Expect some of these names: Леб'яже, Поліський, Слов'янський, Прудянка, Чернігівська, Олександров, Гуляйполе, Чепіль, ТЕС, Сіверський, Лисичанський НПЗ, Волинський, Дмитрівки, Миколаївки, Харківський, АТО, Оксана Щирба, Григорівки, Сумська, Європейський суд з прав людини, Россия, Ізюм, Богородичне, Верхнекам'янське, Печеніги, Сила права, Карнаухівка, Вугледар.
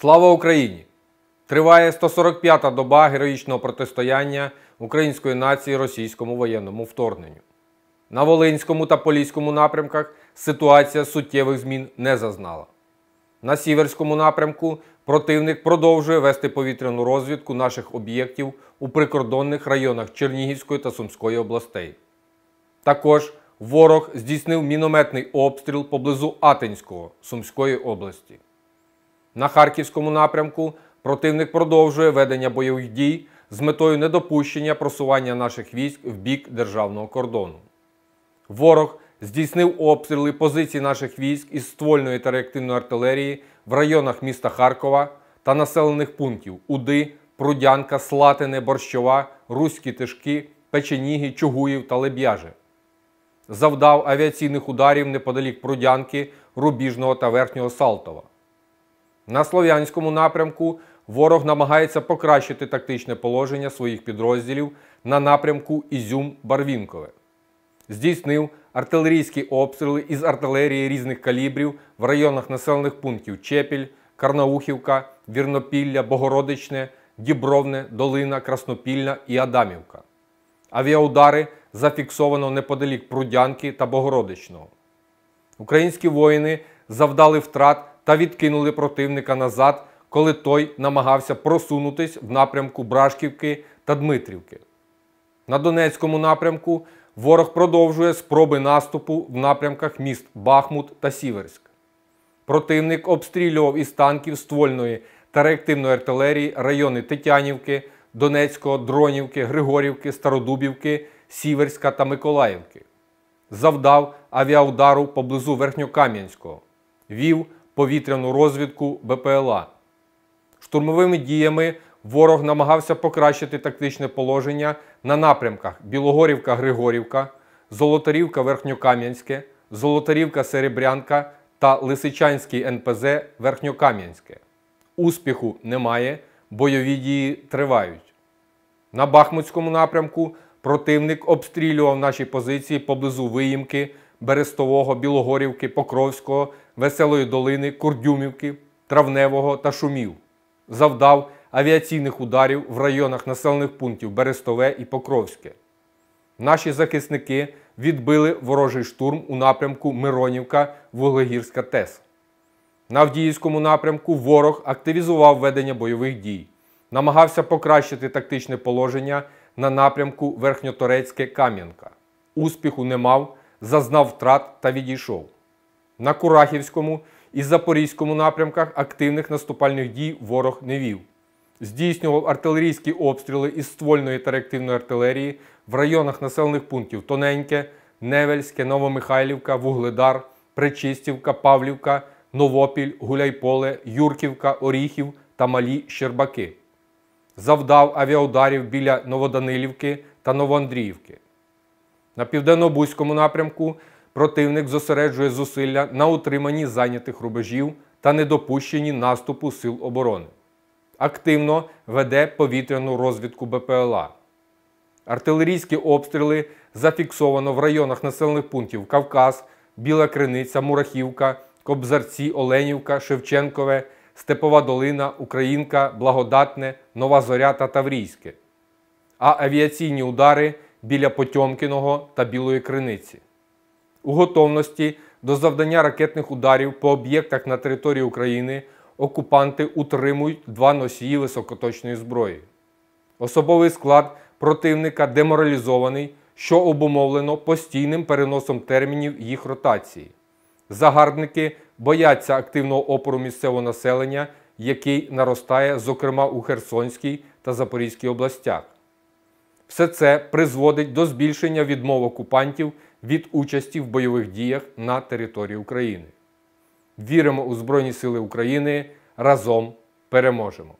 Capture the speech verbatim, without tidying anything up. Слава Україні! Триває сто сорок п'ята доба героїчного протистояння української нації російському воєнному вторгненню. На Волинському та Поліському напрямках ситуація суттєвих змін не зазнала. На Сіверському напрямку противник продовжує вести повітряну розвідку наших об'єктів у прикордонних районах Чернігівської та Сумської областей. Також ворог здійснив мінометний обстріл поблизу Атинського Сумської області. На Харківському напрямку противник продовжує ведення бойових дій з метою недопущення просування наших військ в бік державного кордону. Ворог здійснив обстріли позицій наших військ із ствольної та реактивної артилерії в районах міста Харкова та населених пунктів Уди, Прудянка, Слатине, Борщова, Руські Тишки, Печеніги, Чугуїв та Леб'яже. Завдав авіаційних ударів неподалік Прудянки, Рубіжного та Верхнього Салтова. На Слов'янському напрямку ворог намагається покращити тактичне положення своїх підрозділів на напрямку Ізюм-Барвінкове. Здійснив артилерійські обстріли із артилерії різних калібрів в районах населених пунктів Чепіль, Карнаухівка, Вірнопілля, Богородичне, Дібровне, Долина, Краснопілля і Адамівка. Авіаудари зафіксовано неподалік Прудянки та Богородичного. Українські воїни завдали втрат та відкинули противника назад, коли той намагався просунутись в напрямку Бражівки та Дмитрівки. На Донецькому напрямку ворог продовжує спроби наступу в напрямках міст Бахмут та Сіверськ. Противник обстрілював із танків ствольної та реактивної артилерії райони Тетянівки, Донецького, Дронівки, Григорівки, Стародубівки, Сіверська та Миколаївки. Завдав авіаудару поблизу Верхньокам'янського. Вів повітряну розвідку БПЛА. Штурмовими діями ворог намагався покращити тактичне положення на напрямках Білогорівка-Григорівка, Золотарівка-Верхньокам'янське, Золотарівка-Серебрянка та Лисичанський ен пе зет Верхньокам'янське. Успіху немає, бойові дії тривають. На Бахмутському напрямку противник обстрілював наші позиції поблизу Виїмки, Берестового, Білогорівки, Покровського, Веселої Долини, Курдюмівки, Травневого та Шумів. Завдав авіаційних ударів в районах населених пунктів Берестове і Покровське. Наші захисники відбили ворожий штурм у напрямку Миронівка-Вуглегірська ТЕС. На Авдіївському напрямку ворог активізував ведення бойових дій. Намагався покращити тактичне положення на напрямку Верхньоторецьке-Кам'янка. Успіху не мав, зазнав втрат та відійшов. На Курахівському і Запорізькому напрямках активних наступальних дій ворог не вів. Здійснював артилерійські обстріли із ствольної та реактивної артилерії в районах населених пунктів Тоненьке, Невельське, Новомихайлівка, Вугледар, Пречистівка, Павлівка, Новопіль, Гуляйполе, Юрківка, Оріхів та Малі Щербаки. Завдав авіаударів біля Новоданилівки та Новоандріївки. На Південно-Бузькому напрямку противник зосереджує зусилля на утриманні зайнятих рубежів та недопущенні наступу сил оборони. Активно веде повітряну розвідку БПЛА. Артилерійські обстріли зафіксовано в районах населених пунктів Кавказ, Біла Криниця, Мурахівка, Кобзарці, Оленівка, Шевченкове, Степова Долина, Українка, Благодатне, Нова Зоря та Таврійське. А авіаційні удари біля Потьомкіного та Білої Криниці. У готовності до завдання ракетних ударів по об'єктах на території України окупанти утримують два носії високоточної зброї. Особовий склад противника деморалізований, що обумовлено постійним переносом термінів їх ротації. Загарбники бояться активного опору місцевого населення, який наростає, зокрема, у Херсонській та Запорізькій областях. Все це призводить до збільшення відмов окупантів від участі в бойових діях на території України. Віримо у Збройні Сили України. Разом переможемо!